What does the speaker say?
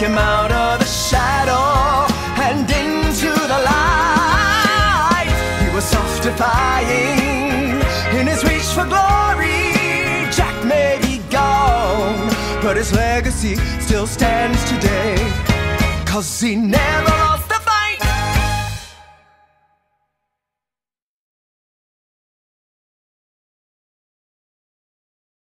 him out of the shadow and into the light. He was self-defying in his reach for glory. Jack may be gone, but his legacy still stands today, 'cause he never